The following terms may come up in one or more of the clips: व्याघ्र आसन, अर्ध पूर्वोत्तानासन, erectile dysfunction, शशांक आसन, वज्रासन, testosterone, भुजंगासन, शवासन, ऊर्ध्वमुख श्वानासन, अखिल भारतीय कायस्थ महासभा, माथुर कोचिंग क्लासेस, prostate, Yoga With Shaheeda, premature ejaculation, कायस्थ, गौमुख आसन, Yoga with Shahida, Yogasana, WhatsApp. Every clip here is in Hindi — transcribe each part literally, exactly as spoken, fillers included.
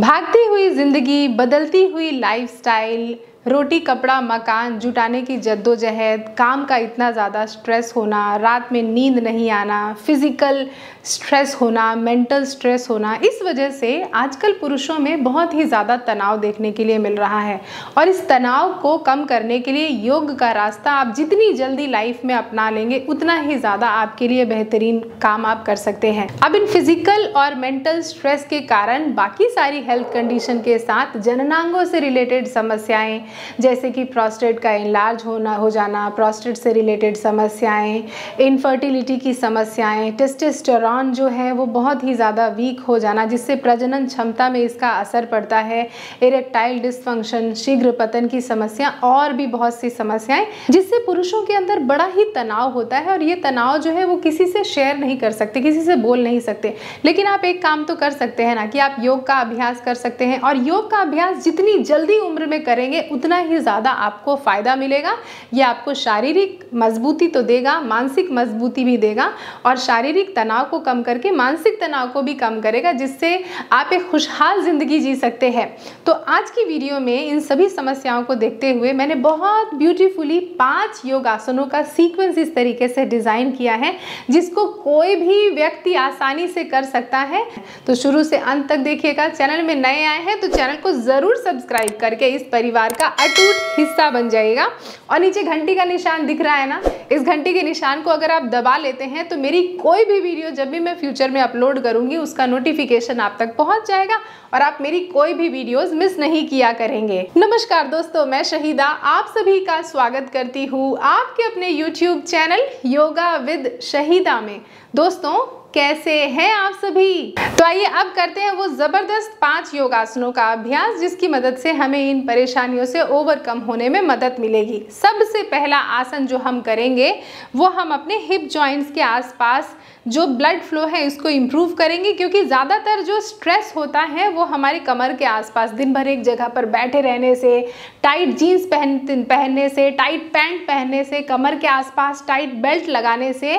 भागती हुई ज़िंदगी, बदलती हुई लाइफस्टाइल, रोटी कपड़ा मकान जुटाने की जद्दोजहद, काम का इतना ज़्यादा स्ट्रेस होना, रात में नींद नहीं आना, फिज़िकल स्ट्रेस होना, मेंटल स्ट्रेस होना, इस वजह से आजकल पुरुषों में बहुत ही ज़्यादा तनाव देखने के लिए मिल रहा है। और इस तनाव को कम करने के लिए योग का रास्ता आप जितनी जल्दी लाइफ में अपना लेंगे उतना ही ज़्यादा आपके लिए बेहतरीन काम आप कर सकते हैं। अब इन फिज़िकल और मेंटल स्ट्रेस के कारण बाकी सारी हेल्थ कंडीशन के साथ जननांगों से रिलेटेड समस्याएँ जैसे कि प्रोस्टेट का इनलार्ज होना हो जाना, प्रोस्टेट से रिलेटेड समस्याएं, इनफर्टिलिटी की समस्याएं, टेस्टोस्टेरॉन जो है वो बहुत ही ज़्यादा वीक हो जाना जिससे प्रजनन क्षमता में इसका असर पड़ता है, इरेक्टाइल डिस्फंक्शन, शीघ्र पतन की समस्या और भी बहुत सी समस्याएं जिससे पुरुषों के अंदर बड़ा ही तनाव होता है। और ये तनाव जो है वो किसी से शेयर नहीं कर सकते, किसी से बोल नहीं सकते, लेकिन आप एक काम तो कर सकते हैं ना कि आप योग का अभ्यास कर सकते हैं। और योग का अभ्यास जितनी जल्दी उम्र में करेंगे उतना ही ज़्यादा आपको फ़ायदा मिलेगा। यह आपको शारीरिक मजबूती तो देगा, मानसिक मजबूती भी देगा और शारीरिक तनाव को कम करके मानसिक तनाव को भी कम करेगा जिससे आप एक खुशहाल ज़िंदगी जी सकते हैं। तो आज की वीडियो में इन सभी समस्याओं को देखते हुए मैंने बहुत ब्यूटीफुली पाँच योगासनों का सीक्वेंस इस तरीके से डिज़ाइन किया है जिसको कोई भी व्यक्ति आसानी से कर सकता है। तो शुरू से अंत तक देखिएगा। चैनल में नए आए हैं तो चैनल को ज़रूर सब्सक्राइब करके इस परिवार का अटूट हिस्सा बन जाएगा। और नीचे घंटी का निशान दिख रहा है ना, इस घंटी के निशान को अगर आप दबा लेते हैं तो मेरी कोई भी वीडियो जब भी मैं फ्यूचर में अपलोड करूंगी उसका नोटिफिकेशन आप तक पहुंच जाएगा और आप मेरी कोई भी वीडियोस मिस नहीं किया करेंगे। नमस्कार दोस्तों, मैं शहीदा आप सभी का स्वागत करती हूँ आपके अपने YouTube channel yoga with Shahida में। दोस्तों कैसे हैं आप सभी? तो आइए अब करते हैं वो ज़बरदस्त पांच योगासनों का अभ्यास जिसकी मदद से हमें इन परेशानियों से ओवरकम होने में मदद मिलेगी। सबसे पहला आसन जो हम करेंगे वो हम अपने हिप जॉइंट्स के आसपास जो ब्लड फ्लो है इसको इम्प्रूव करेंगे, क्योंकि ज़्यादातर जो स्ट्रेस होता है वो हमारे कमर के आसपास दिन भर एक जगह पर बैठे रहने से, टाइट जीन्स पहन पहनने से, टाइट पैंट पहनने से, कमर के आसपास टाइट बेल्ट लगाने से,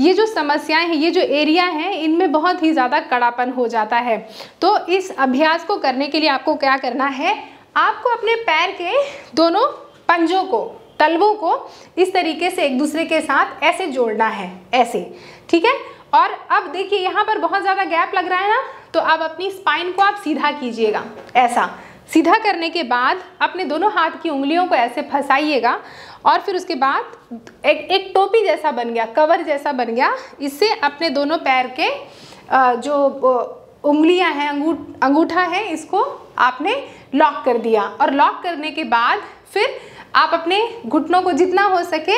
ये जो समस्याएं हैं, ये जो एरिया हैं, इनमें बहुत ही ज़्यादा कड़ापन हो जाता है। तो इस अभ्यास को करने के लिए आपको क्या करना है, आपको अपने पैर के दोनों पंजों को, तलवों को इस तरीके से एक दूसरे के साथ ऐसे जोड़ना है, ऐसे, ठीक है। और अब देखिए यहाँ पर बहुत ज़्यादा गैप लग रहा है ना, तो अब अपनी स्पाइन को आप सीधा कीजिएगा। ऐसा सीधा करने के बाद अपने दोनों हाथ की उंगलियों को ऐसे फंसाइएगा और फिर उसके बाद एक एक टोपी जैसा बन गया, कवर जैसा बन गया, इससे अपने दोनों पैर के जो उंगलियां हैं, अंगूठ अंगूठा है, इसको आपने लॉक कर दिया। और लॉक करने के बाद फिर आप अपने घुटनों को जितना हो सके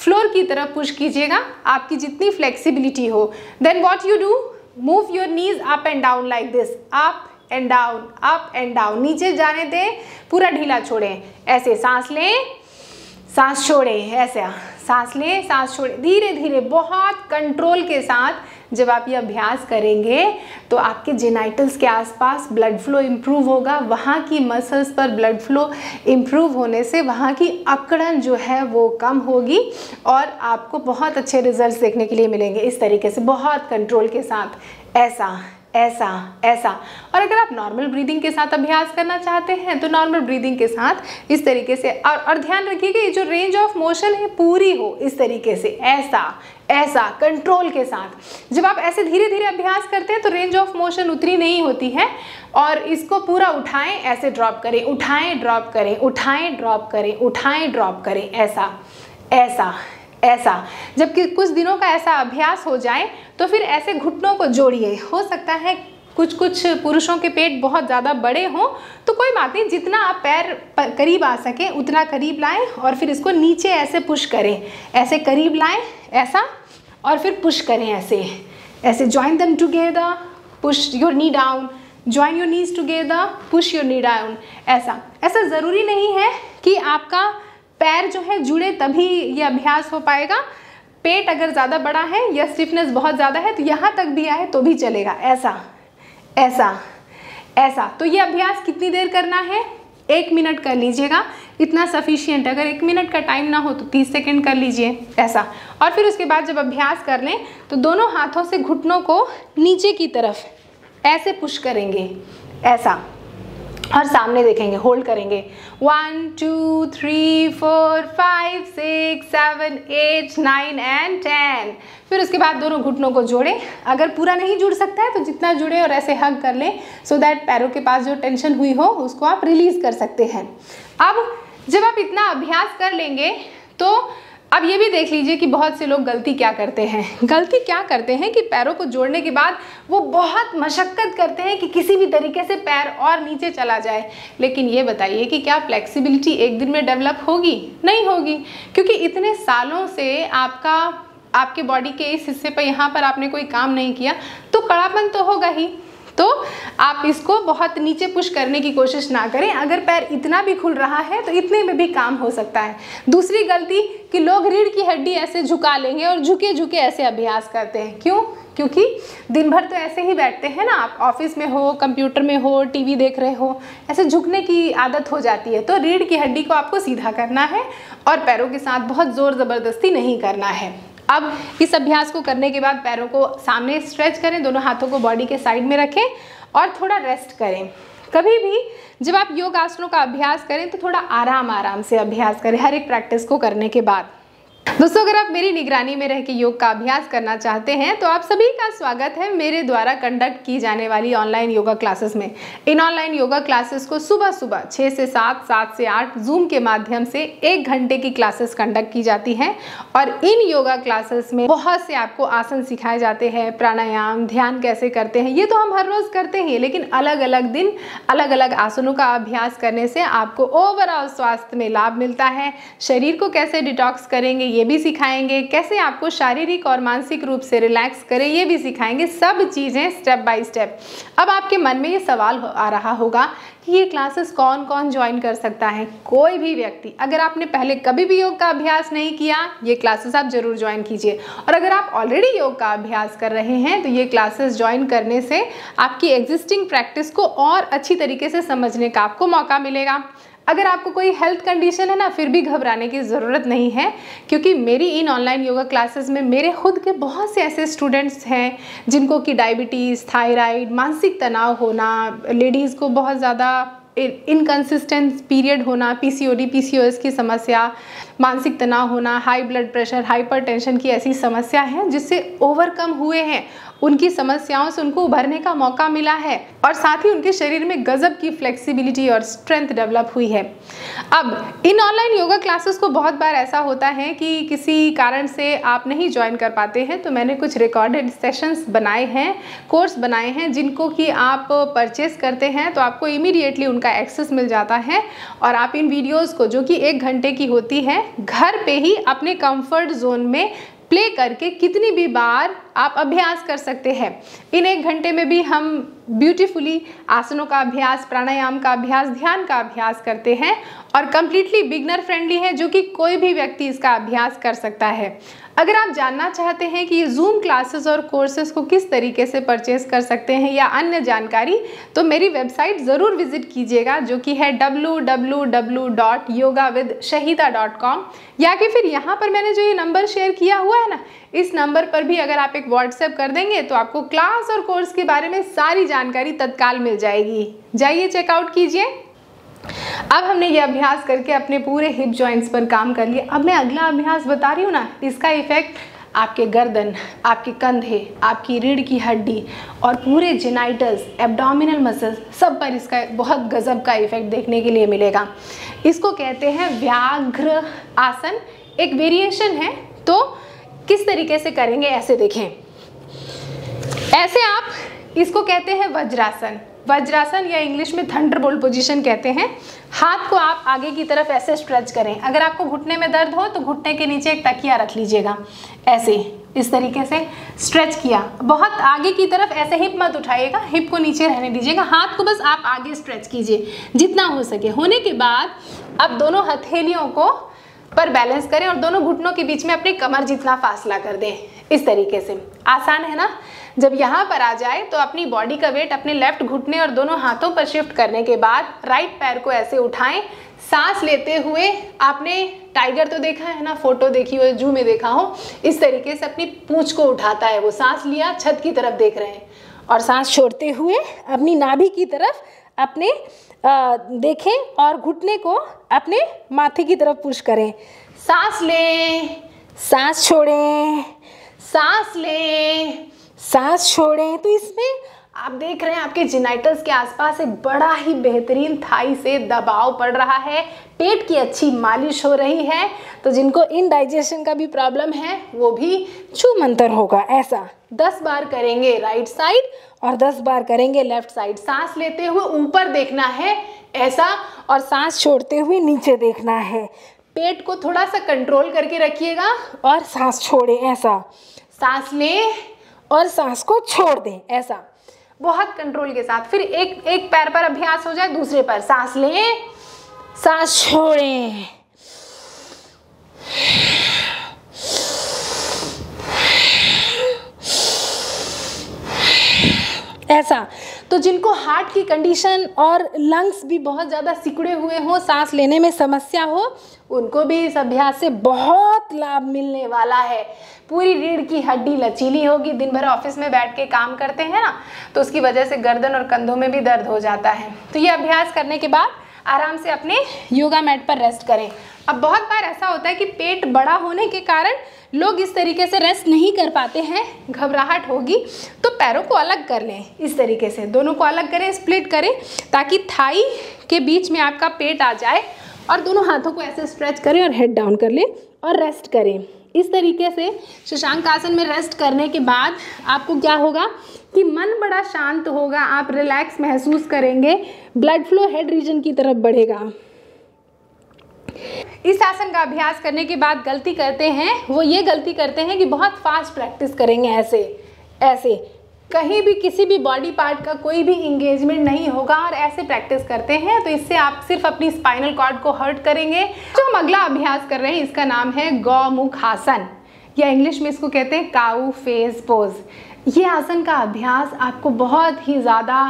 फ्लोर की तरफ पुश कीजिएगा, आपकी जितनी फ्लेक्सिबिलिटी हो। Then what you do, move your knees up and down like this, up and down, up and down, नीचे जाने दें, पूरा ढीला छोड़ें, ऐसे सांस लें, सांस छोड़ें, ऐसे सांस लें, सांस छोड़ें, धीरे धीरे बहुत कंट्रोल के साथ जब आप ये अभ्यास करेंगे तो आपके जेनिटल्स के आसपास ब्लड फ्लो इम्प्रूव होगा, वहाँ की मसल्स पर ब्लड फ्लो इम्प्रूव होने से वहाँ की अकड़न जो है वो कम होगी और आपको बहुत अच्छे रिजल्ट्स देखने के लिए मिलेंगे। इस तरीके से बहुत कंट्रोल के साथ, ऐसा ऐसा ऐसा। और अगर आप नॉर्मल ब्रीदिंग के साथ अभ्यास करना चाहते हैं तो नॉर्मल ब्रीदिंग के साथ इस तरीके से। और और ध्यान रखिएगा ये जो रेंज ऑफ मोशन है पूरी हो, इस तरीके से, ऐसा ऐसा कंट्रोल के साथ। जब आप ऐसे धीरे धीरे अभ्यास करते हैं तो रेंज ऑफ मोशन उतनी नहीं होती है। और इसको पूरा उठाएं, ऐसे ड्रॉप करें, उठाएँ ड्रॉप करें, उठाएँ ड्रॉप करें, उठाएँ ड्रॉप करें, ऐसा ऐसा ऐसा। जबकि कुछ दिनों का ऐसा अभ्यास हो जाए तो फिर ऐसे घुटनों को जोड़िए। हो सकता है कुछ कुछ पुरुषों के पेट बहुत ज़्यादा बड़े हों तो कोई बात नहीं, जितना आप पैर पर करीब आ सकें उतना करीब लाएं और फिर इसको नीचे ऐसे पुश करें, ऐसे करीब लाएं, ऐसा, और फिर पुश करें, ऐसे ऐसे। Join them together, push your knee down, join your knees together, push your knee down, ऐसा ऐसा। ज़रूरी नहीं है कि आपका पैर जो है जुड़े तभी ये अभ्यास हो पाएगा। पेट अगर ज़्यादा बड़ा है या स्टिफनेस बहुत ज़्यादा है तो यहाँ तक भी आए तो भी चलेगा, ऐसा ऐसा ऐसा। तो ये अभ्यास कितनी देर करना है, एक मिनट कर लीजिएगा, इतना सफिशियंट। अगर एक मिनट का टाइम ना हो तो तीस सेकेंड कर लीजिए, ऐसा। और फिर उसके बाद जब अभ्यास कर लें तो दोनों हाथों से घुटनों को नीचे की तरफ ऐसे पुश करेंगे, ऐसा और सामने देखेंगे, होल्ड करेंगे, one two three four five six seven eight nine and ten. फिर उसके बाद दोनों घुटनों को जोड़ें। अगर पूरा नहीं जुड़ सकता है तो जितना जुड़े और ऐसे हग कर लें, सो दैट पैरों के पास जो टेंशन हुई हो उसको आप रिलीज़ कर सकते हैं। अब जब आप इतना अभ्यास कर लेंगे तो अब ये भी देख लीजिए कि बहुत से लोग गलती क्या करते हैं। गलती क्या करते हैं कि पैरों को जोड़ने के बाद वो बहुत मशक्क़त करते हैं कि किसी भी तरीके से पैर और नीचे चला जाए। लेकिन ये बताइए कि क्या फ्लेक्सिबिलिटी एक दिन में डेवलप होगी? नहीं होगी, क्योंकि इतने सालों से आपका आपके बॉडी के इस हिस्से पर यहाँ पर आपने कोई काम नहीं किया, तो कड़ापन तो होगा ही। तो आप इसको बहुत नीचे पुश करने की कोशिश ना करें। अगर पैर इतना भी खुल रहा है तो इतने में भी काम हो सकता है। दूसरी गलती कि लोग रीढ़ की हड्डी ऐसे झुका लेंगे और झुके झुके ऐसे अभ्यास करते हैं। क्यों? क्योंकि दिन भर तो ऐसे ही बैठते हैं ना आप, ऑफिस में हो, कंप्यूटर में हो, टीवी देख रहे हो, ऐसे झुकने की आदत हो जाती है। तो रीढ़ की हड्डी को आपको सीधा करना है और पैरों के साथ बहुत ज़ोर ज़बरदस्ती नहीं करना है। अब इस अभ्यास को करने के बाद पैरों को सामने स्ट्रेच करें, दोनों हाथों को बॉडी के साइड में रखें और थोड़ा रेस्ट करें। कभी भी जब आप योग आसनों का अभ्यास करें तो थोड़ा आराम आराम से अभ्यास करें, हर एक प्रैक्टिस को करने के बाद। दोस्तों, अगर आप मेरी निगरानी में रह के योग का अभ्यास करना चाहते हैं तो आप सभी का स्वागत है मेरे द्वारा कंडक्ट की जाने वाली ऑनलाइन योगा क्लासेस में। इन ऑनलाइन योगा क्लासेस को सुबह सुबह छः से सात, सात से आठ जूम के माध्यम से एक घंटे की क्लासेस कंडक्ट की जाती हैं। और इन योगा क्लासेस में बहुत से आपको आसन सिखाए जाते हैं, प्राणायाम, ध्यान कैसे करते हैं, ये तो हम हर रोज़ करते हैं, लेकिन अलग अलग दिन अलग अलग आसनों का अभ्यास करने से आपको ओवरऑल स्वास्थ्य में लाभ मिलता है। शरीर को कैसे डिटॉक्स करेंगे ये भी सिखाएंगे, कैसे आपको शारीरिक और मानसिक रूप से रिलैक्स करें ये भी सिखाएंगे। सब चीज़ें स्टेप बाय स्टेप। अब आपके मन में ये सवाल आ रहा होगा कि ये क्लासेस कौन कौन ज्वाइन कर सकता है? कोई भी व्यक्ति। अगर आपने पहले कभी भी योग का अभ्यास नहीं किया, ये क्लासेस आप ज़रूर ज्वाइन कीजिए। और अगर आप ऑलरेडी योग का अभ्यास कर रहे हैं तो ये क्लासेस ज्वाइन करने से आपकी एग्जिस्टिंग प्रैक्टिस को और अच्छी तरीके से समझने का आपको मौका मिलेगा। अगर आपको कोई हेल्थ कंडीशन है ना, फिर भी घबराने की ज़रूरत नहीं है, क्योंकि मेरी इन ऑनलाइन योगा क्लासेस में मेरे खुद के बहुत से ऐसे स्टूडेंट्स हैं जिनको कि डायबिटीज़, थायराइड, मानसिक तनाव होना, लेडीज़ को बहुत ज़्यादा इनकन्सिस्टेंट पीरियड होना, पीसीओडी, पीसीओएस की समस्या, मानसिक तनाव होना, हाई ब्लड प्रेशर, हाइपरटेंशन की ऐसी समस्या है जिससे ओवरकम हुए हैं। उनकी समस्याओं से उनको उभरने का मौका मिला है और साथ ही उनके शरीर में गजब की फ्लेक्सिबिलिटी और स्ट्रेंथ डेवलप हुई है। अब इन ऑनलाइन योगा क्लासेस को बहुत बार ऐसा होता है कि किसी कारण से आप नहीं ज्वाइन कर पाते हैं, तो मैंने कुछ रिकॉर्डेड सेशंस बनाए हैं, कोर्स बनाए हैं, जिनको कि आप परचेस करते हैं तो आपको इमीडिएटली उनका एक्सेस मिल जाता है और आप इन वीडियोज़ को, जो कि एक घंटे की होती है, घर पर ही अपने कम्फर्ट जोन में प्ले करके कितनी भी बार आप अभ्यास कर सकते हैं। इन एक घंटे में भी हम ब्यूटीफुली आसनों का अभ्यास, प्राणायाम का अभ्यास, ध्यान का अभ्यास करते हैं और कम्प्लीटली बिगनर फ्रेंडली है, जो कि कोई भी व्यक्ति इसका अभ्यास कर सकता है। अगर आप जानना चाहते हैं कि ये जूम क्लासेस और कोर्सेज़ को किस तरीके से परचेस कर सकते हैं या अन्य जानकारी, तो मेरी वेबसाइट ज़रूर विजिट कीजिएगा, जो कि है W W W dot yoga with Shahida dot com, या कि फिर यहाँ पर मैंने जो ये नंबर शेयर किया हुआ है ना, इस नंबर पर भी अगर आप एक व्हाट्सएप कर देंगे तो आपको क्लास और कोर्स के बारे में सारी जानकारी तत्काल मिल जाएगी। जाइए, चेकआउट कीजिए। अब हमने ये अभ्यास करके अपने पूरे हिप जॉइंट्स पर काम कर लिए। अब मैं अगला अभ्यास बता रही हूँ ना, इसका इफेक्ट आपके गर्दन, आपके कंधे, आपकी रीढ़ की हड्डी और पूरे जेनाइटल्स, एब्डोमिनल मसल्स, सब पर इसका बहुत गजब का इफेक्ट देखने के लिए मिलेगा। इसको कहते हैं व्याघ्र आसन। एक वेरिएशन है, तो किस तरीके से करेंगे ऐसे देखें। ऐसे आप इसको कहते हैं वज्रासन। वज्रासन या इंग्लिश में थंडरबोल्ट पोजीशन कहते हैं। हाथ को आप आगे की तरफ ऐसे स्ट्रेच करें। अगर आपको घुटने में दर्द हो तो घुटने के नीचे एक तकिया रख लीजिएगा, ऐसे इस तरीके से स्ट्रेच किया। बहुत आगे की तरफ ऐसे हिप मत उठाइएगा, हिप को नीचे रहने दीजिएगा, हाथ को बस आप आगे स्ट्रेच कीजिए जितना हो सके। होने के बाद अब दोनों हथेलियों को पर बैलेंस करें और दोनों घुटनों के बीच में अपनी कमर जितना फासला कर दें, इस तरीके से। आसान है ना? जब यहाँ पर आ जाए तो अपनी बॉडी का वेट अपने लेफ्ट घुटने और दोनों हाथों पर शिफ्ट करने के बाद राइट पैर को ऐसे उठाएं। सांस लेते हुए, आपने टाइगर तो देखा है ना, फोटो देखी हो, जू में देखा हो, इस तरीके से अपनी पूँछ को उठाता है वो। सांस लिया, छत की तरफ देख रहे हैं और सांस छोड़ते हुए अपनी नाभि की तरफ अपने देखें और घुटने को अपने माथे की तरफ पुश करें। सांस लें, सांस छोड़ें, सांस लें, सांस छोड़ें। तो इसमें आप देख रहे हैं आपके जिनाइटल्स के आसपास एक बड़ा ही बेहतरीन थाई से दबाव पड़ रहा है, पेट की अच्छी मालिश हो रही है। तो जिनको इनडाइजेशन का भी प्रॉब्लम है वो भी छू मंतर होगा। ऐसा दस बार करेंगे राइट साइड और दस बार करेंगे लेफ्ट साइड। सांस लेते हुए ऊपर देखना है ऐसा, और सांस छोड़ते हुए नीचे देखना है। पेट को थोड़ा सा कंट्रोल करके रखिएगा और सांस छोड़ें ऐसा, सांस लें और सांस को छोड़ दें ऐसा, बहुत कंट्रोल के साथ। फिर एक एक पैर पर अभ्यास हो जाए, दूसरे पर सांस लें, सांस छोड़ें। ऐसा। तो जिनको हार्ट की कंडीशन और लंग्स भी बहुत ज़्यादा सिकुड़े हुए हों, सांस लेने में समस्या हो, उनको भी इस अभ्यास से बहुत लाभ मिलने वाला है। पूरी रीढ़ की हड्डी लचीली होगी। दिन भर ऑफिस में बैठ के काम करते हैं ना, तो उसकी वजह से गर्दन और कंधों में भी दर्द हो जाता है। तो ये अभ्यास करने के बाद आराम से अपने योगा मैट पर रेस्ट करें। अब बहुत बार ऐसा होता है कि पेट बड़ा होने के कारण लोग इस तरीके से रेस्ट नहीं कर पाते हैं, घबराहट होगी, तो पैरों को अलग कर लें इस तरीके से, दोनों को अलग करें, स्प्लिट करें, ताकि थाई के बीच में आपका पेट आ जाए। और दोनों हाथों को ऐसे स्ट्रेच करें और हेड डाउन कर लें और रेस्ट करें। इस तरीके से शशांक आसन में रेस्ट करने के बाद आपको क्या होगा कि मन बड़ा शांत होगा, आप रिलैक्स महसूस करेंगे, ब्लड फ्लो हेड रीजन की तरफ बढ़ेगा। इस आसन का अभ्यास करने के बाद गलती करते हैं वो ये गलती करते हैं कि बहुत फास्ट प्रैक्टिस करेंगे, ऐसे ऐसे कहीं भी किसी भी बॉडी पार्ट का कोई भी इंगेजमेंट नहीं होगा और ऐसे प्रैक्टिस करते हैं, तो इससे आप सिर्फ अपनी स्पाइनल कॉर्ड को हर्ट करेंगे। जो हम अगला अभ्यास कर रहे हैं इसका नाम है गौमुख आसन, या इंग्लिश में इसको कहते हैं काऊ फेस पोज। ये आसन का अभ्यास आपको बहुत ही ज़्यादा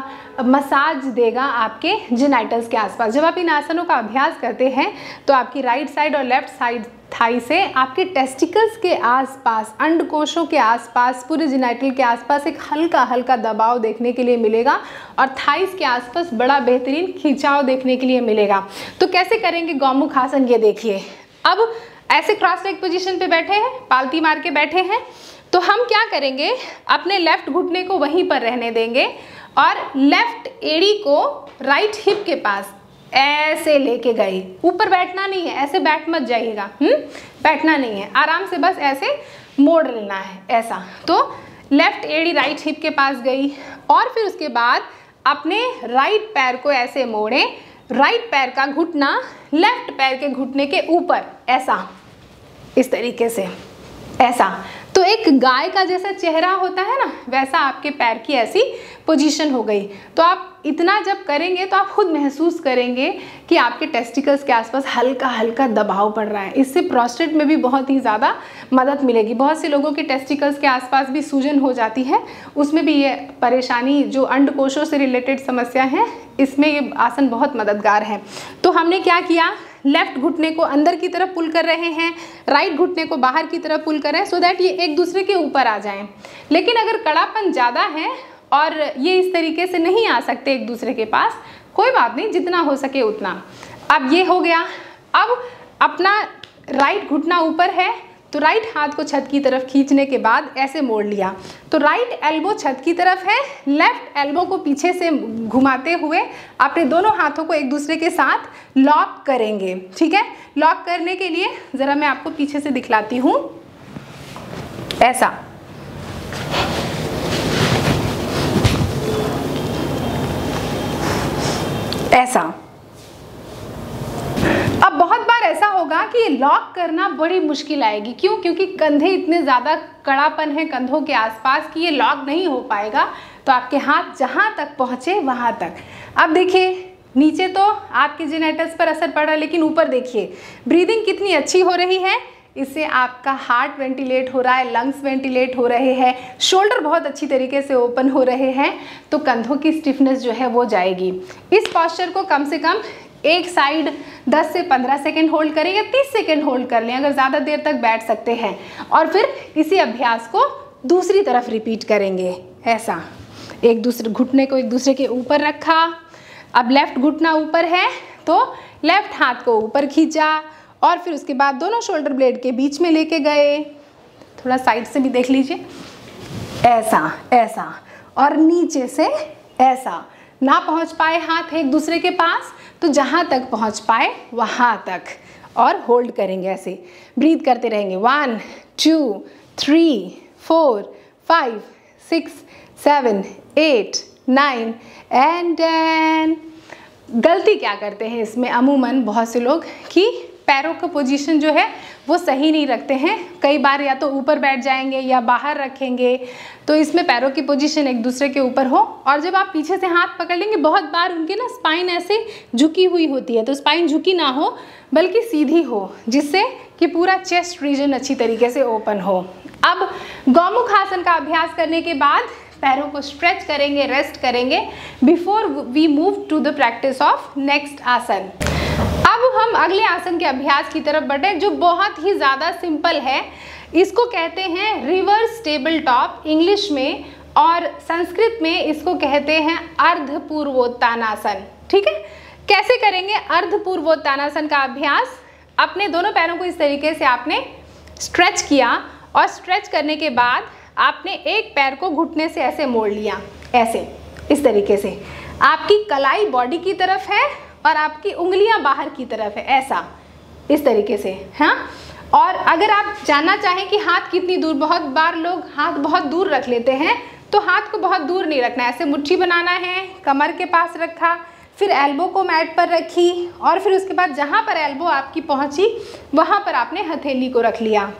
मसाज देगा आपके जिनाइटल्स के आसपास। जब आप इन आसनों का अभ्यास करते हैं तो आपकी राइट साइड और लेफ्ट साइड थाई से आपके टेस्टिकल्स के आसपास, अंडकोशों के आसपास, पूरे जिनाइटल के आसपास एक हल्का हल्का दबाव देखने के लिए मिलेगा और थाइस के आसपास बड़ा बेहतरीन खिंचाव देखने के लिए मिलेगा। तो कैसे करेंगे गौमुख आसन ये देखिए। अब ऐसे क्रॉस लेग पोजीशन पे बैठे हैं, पालती मार के बैठे हैं, तो हम क्या करेंगे, अपने लेफ्ट घुटने को वहीं पर रहने देंगे और लेफ्ट एड़ी को राइट हिप के पास ऐसे लेके गए। ऊपर बैठना नहीं है, ऐसे बैठ मत जाइएगा, हम्म बैठना नहीं है, आराम से बस ऐसे मोड़ लेना है ऐसा। तो लेफ्ट एड़ी राइट हिप के पास गई और फिर उसके बाद अपने राइट पैर को ऐसे मोड़ें, राइट पैर का घुटना लेफ्ट पैर के घुटने के ऊपर ऐसा, इस तरीके से ऐसा। तो एक गाय का जैसा चेहरा होता है ना, वैसा आपके पैर की ऐसी पोजीशन हो गई। तो आप इतना जब करेंगे तो आप खुद महसूस करेंगे कि आपके टेस्टिकल्स के आसपास हल्का हल्का दबाव पड़ रहा है। इससे प्रोस्टेट में भी बहुत ही ज़्यादा मदद मिलेगी। बहुत से लोगों के टेस्टिकल्स के आसपास भी सूजन हो जाती है, उसमें भी ये परेशानी, जो अंडकोशों से रिलेटेड समस्या है, इसमें ये आसन बहुत मददगार है। तो हमने क्या किया, लेफ्ट घुटने को अंदर की तरफ पुल कर रहे हैं, राइट घुटने को बाहर की तरफ पुल कर रहे हैं, सो दैट ये एक दूसरे के ऊपर आ जाएं। लेकिन अगर कड़ापन ज़्यादा है और ये इस तरीके से नहीं आ सकते एक दूसरे के पास, कोई बात नहीं, जितना हो सके उतना। अब ये हो गया। अब अपना राइट घुटना ऊपर है तो राइट हाथ को छत की तरफ खींचने के बाद ऐसे मोड़ लिया, तो राइट एल्बो छत की तरफ है, लेफ्ट एल्बो को पीछे से घुमाते हुए अपने दोनों हाथों को एक दूसरे के साथ लॉक करेंगे। ठीक है, लॉक करने के लिए ज़रा मैं आपको पीछे से दिखलाती हूँ ऐसा। ऐसा अब बहुत बार ऐसा होगा कि लॉक करना बड़ी मुश्किल आएगी। क्यों? क्योंकि कंधे इतने ज़्यादा कड़ापन है कंधों के आसपास कि ये लॉक नहीं हो पाएगा। तो आपके हाथ जहाँ तक पहुँचे वहाँ तक। अब देखिए, नीचे तो आपके जिनाइटल्स पर असर पड़ रहा है, लेकिन ऊपर देखिए ब्रीदिंग कितनी अच्छी हो रही है। इससे आपका हार्ट वेंटिलेट हो रहा है, लंग्स वेंटिलेट हो रहे हैं, शोल्डर बहुत अच्छी तरीके से ओपन हो रहे हैं, तो कंधों की स्टिफनेस जो है वो जाएगी। इस पॉस्चर को कम से कम एक साइड दस से पंद्रह सेकेंड होल्ड करें या तीस सेकेंड होल्ड कर लें अगर ज़्यादा देर तक बैठ सकते हैं, और फिर इसी अभ्यास को दूसरी तरफ रिपीट करेंगे ऐसा। एक दूसरे घुटने को एक दूसरे के ऊपर रखा, अब लेफ्ट घुटना ऊपर है तो लेफ्ट हाथ को ऊपर खींचा और फिर उसके बाद दोनों शोल्डर ब्लेड के बीच में लेके गए। थोड़ा साइड से भी देख लीजिए, ऐसा ऐसा और नीचे से ऐसा। ना पहुंच पाए हाथ एक दूसरे के पास तो जहाँ तक पहुंच पाए वहाँ तक और होल्ड करेंगे। ऐसे ब्रीथ करते रहेंगे। One two three four five six seven eight nine and ten. गलती क्या करते हैं इसमें अमूमन बहुत से लोग कि पैरों का पोजीशन जो है वो सही नहीं रखते हैं। कई बार या तो ऊपर बैठ जाएंगे या बाहर रखेंगे, तो इसमें पैरों की पोजीशन एक दूसरे के ऊपर हो। और जब आप पीछे से हाथ पकड़ लेंगे, बहुत बार उनके ना स्पाइन ऐसे झुकी हुई होती है, तो स्पाइन झुकी ना हो बल्कि सीधी हो, जिससे कि पूरा चेस्ट रीजन अच्छी तरीके से ओपन हो। अब गौमुख आसन का अभ्यास करने के बाद पैरों को स्ट्रेच करेंगे, रेस्ट करेंगे before we move to the practice of next आसन। अब हम अगले आसन के अभ्यास की तरफ बढ़े जो बहुत ही ज़्यादा सिंपल है। इसको कहते हैं रिवर्स टेबल टॉप इंग्लिश में, और संस्कृत में इसको कहते हैं अर्ध पूर्वोत्तानासन। ठीक है, कैसे करेंगे अर्ध पूर्वोत्तानासन का अभ्यास? अपने दोनों पैरों को इस तरीके से आपने स्ट्रेच किया और स्ट्रेच करने के बाद आपने एक पैर को घुटने से ऐसे मोड़ लिया, ऐसे इस तरीके से। आपकी कलाई बॉडी की तरफ है और आपकी उंगलियां बाहर की तरफ है, ऐसा इस तरीके से। हाँ, और अगर आप जानना चाहें कि हाथ कितनी दूर, बहुत बार लोग हाथ बहुत दूर रख लेते हैं, तो हाथ को बहुत दूर नहीं रखना, ऐसे मुट्ठी बनाना है, कमर के पास रखा, फिर एल्बो को मैट पर रखी और फिर उसके बाद जहाँ पर एल्बो आपकी पहुँची वहाँ पर आपने हथेली को रख लिया।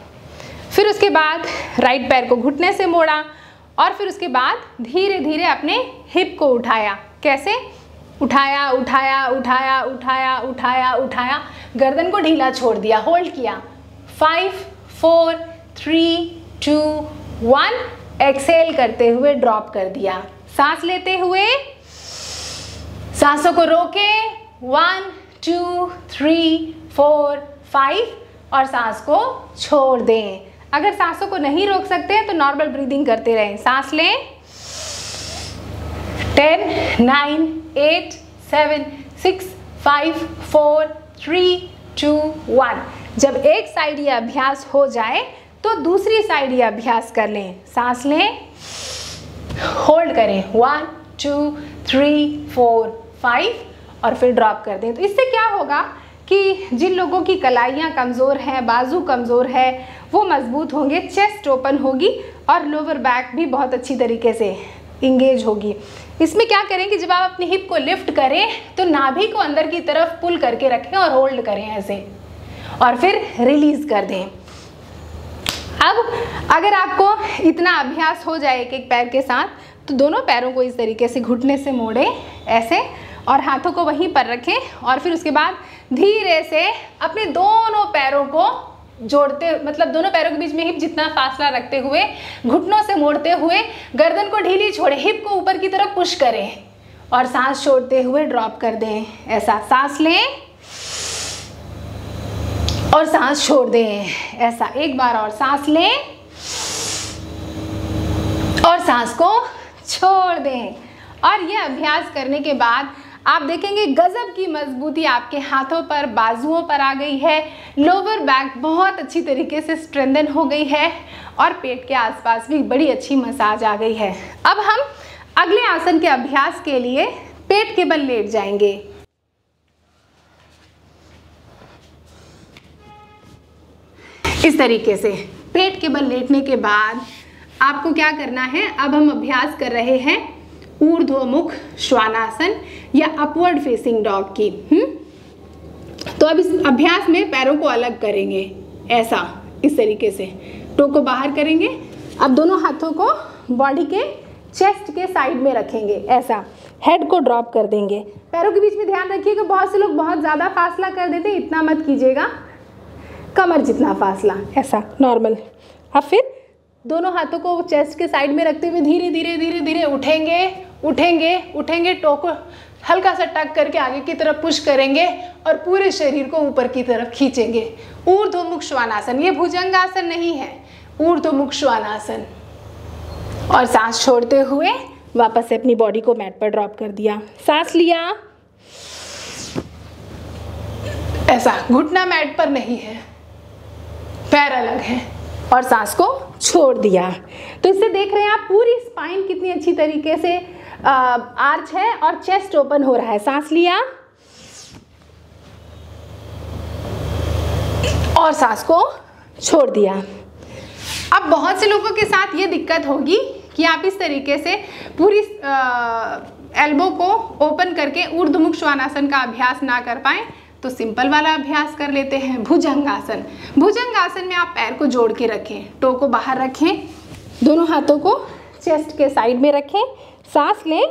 फिर उसके बाद राइट पैर को घुटने से मोड़ा और फिर उसके बाद धीरे धीरे अपने हिप को उठाया। कैसे उठाया? उठाया उठाया उठाया उठाया उठाया, गर्दन को ढीला छोड़ दिया, होल्ड किया। Five four three two one, exhale करते हुए ड्रॉप कर दिया। सांस लेते हुए सांसों को रोके, one two three four five, और सांस को छोड़ दें। अगर सांसों को नहीं रोक सकते हैं तो नॉर्मल ब्रीदिंग करते रहें। सांस लें, ten nine eight seven six five four three two one. जब एक साइड ये अभ्यास हो जाए तो दूसरी साइड ये अभ्यास कर लें। सांस लें, होल्ड करें, one two three four five, और फिर ड्रॉप कर दें। तो इससे क्या होगा कि जिन लोगों की कलाइयाँ कमज़ोर हैं, बाजू कमज़ोर है, वो मजबूत होंगे, चेस्ट ओपन होगी और लोअर बैक भी बहुत अच्छी तरीके से इंगेज होगी। इसमें क्या करें कि जब आप अपनी हिप को लिफ्ट करें तो नाभि को अंदर की तरफ पुल करके रखें और होल्ड करें ऐसे, और फिर रिलीज कर दें। अब अगर आपको इतना अभ्यास हो जाए एक एक पैर के साथ, तो दोनों पैरों को इस तरीके से घुटने से मोड़ें ऐसे, और हाथों को वहीं पर रखें और फिर उसके बाद धीरे से अपने दोनों पैरों को जोड़ते, मतलब दोनों पैरों के बीच में हिप जितना फासला रखते हुए, घुटनों से मोड़ते हुए, गर्दन को ढीली छोड़े, हिप को ऊपर की तरफ पुश करें और सांस छोड़ते हुए ड्रॉप कर दें। ऐसा सांस लें और सांस छोड़ दें, ऐसा। एक बार और सांस लें और सांस को छोड़ दें। और ये अभ्यास करने के बाद आप देखेंगे गजब की मजबूती आपके हाथों पर, बाजुओं पर आ गई है, लोअर बैक बहुत अच्छी तरीके से स्ट्रेंथन हो गई है और पेट के आसपास भी बड़ी अच्छी मसाज आ गई है। अब हम अगले आसन के अभ्यास के लिए पेट के बल लेट जाएंगे। इस तरीके से पेट के बल लेटने के बाद आपको क्या करना है, अब हम अभ्यास कर रहे हैं ऊर्ध्वमुख श्वानासन या अपवर्ड फेसिंग डॉग की। हम्म, तो अब इस अभ्यास में पैरों को अलग करेंगे, ऐसा इस तरीके से, टो को बाहर करेंगे। अब दोनों हाथों को बॉडी के चेस्ट के साइड में रखेंगे, ऐसा। हेड को ड्रॉप कर देंगे। पैरों के बीच में ध्यान रखिएगा, बहुत से लोग बहुत ज़्यादा फासला कर देते हैं, इतना मत कीजिएगा, कमर जितना फासला, ऐसा नॉर्मल। अब फिर दोनों हाथों को चेस्ट के साइड में रखते हुए धीरे धीरे धीरे धीरे उठेंगे उठेंगे उठेंगे, टो को हल्का सा टक करके आगे की तरफ पुश करेंगे और पूरे शरीर को ऊपर की तरफ खींचेंगे। ऊर्ध्वमुख श्वानासन, ये भुजंगासन नहीं है, ऊर्ध्वमुख श्वानासन। और सांस छोड़ते हुए वापस से अपनी बॉडी को मैट पर ड्रॉप कर दिया। सांस लिया ऐसा, घुटना मैट पर नहीं है, पैर अलग है और सांस को छोड़ दिया। तो इससे देख रहे हैं आप पूरी स्पाइन कितनी अच्छी तरीके से आ, आर्च है और चेस्ट ओपन हो रहा है। सांस लिया और सांस को छोड़ दिया। अब बहुत से लोगों के साथ ये दिक्कत होगी कि आप इस तरीके से पूरी एल्बो को ओपन करके ऊर्ध्वमुख श्वानासन का अभ्यास ना कर पाएं, तो सिंपल वाला अभ्यास कर लेते हैं, भुजंगासन। भुजंगासन में आप पैर को जोड़ के रखें, टो को बाहर रखें, दोनों हाथों को चेस्ट के साइड में रखें, सांस लें,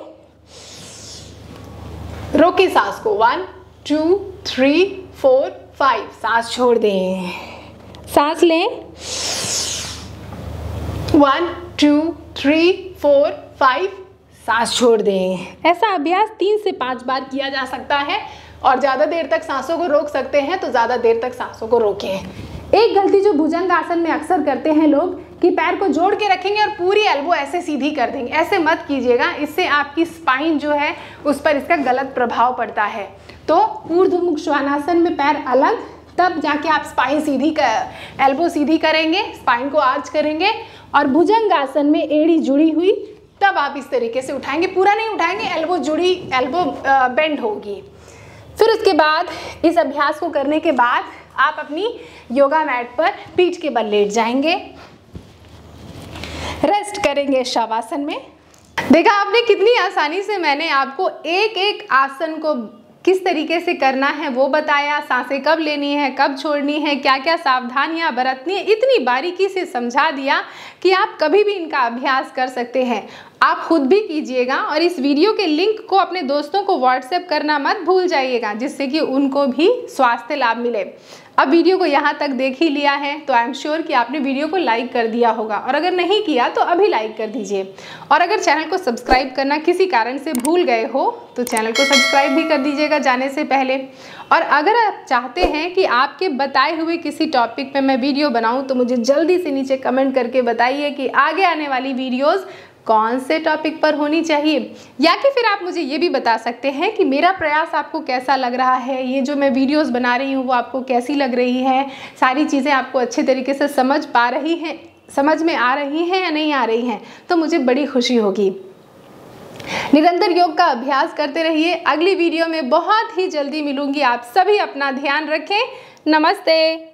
रोके सांस को, one two three four five, सांस छोड़ दें, सांस लें, one two three four five, सांस छोड़ दें। ऐसा अभ्यास तीन से पाँच बार किया जा सकता है और ज़्यादा देर तक सांसों को रोक सकते हैं, तो ज़्यादा देर तक सांसों को रोकें। एक गलती जो भुजंग आसन में अक्सर करते हैं लोग, कि पैर को जोड़ के रखेंगे और पूरी एल्बो ऐसे सीधी कर देंगे। ऐसे मत कीजिएगा, इससे आपकी स्पाइन जो है उस पर इसका गलत प्रभाव पड़ता है। तो ऊर्ध्वमुख श्वानासन में पैर अलग, तब जाके आप स्पाइन सीधी कर, एल्बो सीधी करेंगे, स्पाइन को आर्च करेंगे। और भुजंगासन में एड़ी जुड़ी हुई, तब आप इस तरीके से उठाएंगे, पूरा नहीं उठाएंगे, एल्बो जुड़ी, एल्बो बेंड होगी। फिर उसके बाद इस अभ्यास को करने के बाद आप अपनी योगा मैट पर पीठ के बल लेट जाएंगे, रेस्ट करेंगे शवासन में। देखा आपने कितनी आसानी से मैंने आपको एक एक आसन को किस तरीके से करना है वो बताया, सांसें कब लेनी है, कब छोड़नी है, क्या क्या सावधानियां बरतनी है, इतनी बारीकी से समझा दिया कि आप कभी भी इनका अभ्यास कर सकते हैं। आप खुद भी कीजिएगा और इस वीडियो के लिंक को अपने दोस्तों को व्हाट्सएप करना मत भूल जाइएगा, जिससे कि उनको भी स्वास्थ्य लाभ मिले। अब वीडियो को यहाँ तक देख ही लिया है तो आई एम श्योर कि आपने वीडियो को लाइक कर दिया होगा, और अगर नहीं किया तो अभी लाइक कर दीजिए। और अगर चैनल को सब्सक्राइब करना किसी कारण से भूल गए हो तो चैनल को सब्सक्राइब भी कर दीजिएगा जाने से पहले। और अगर आप चाहते हैं कि आपके बताए हुए किसी टॉपिक पे मैं वीडियो बनाऊँ, तो मुझे जल्दी से नीचे कमेंट करके बताइए कि आगे आने वाली वीडियोज़ कौन से टॉपिक पर होनी चाहिए। या कि फिर आप मुझे ये भी बता सकते हैं कि मेरा प्रयास आपको कैसा लग रहा है, ये जो मैं वीडियोस बना रही हूँ वो आपको कैसी लग रही है, सारी चीज़ें आपको अच्छे तरीके से समझ पा रही हैं, समझ में आ रही हैं या नहीं आ रही हैं, तो मुझे बड़ी खुशी होगी। निरंतर योग का अभ्यास करते रहिए। अगली वीडियो में बहुत ही जल्दी मिलूंगी। आप सभी अपना ध्यान रखें। नमस्ते।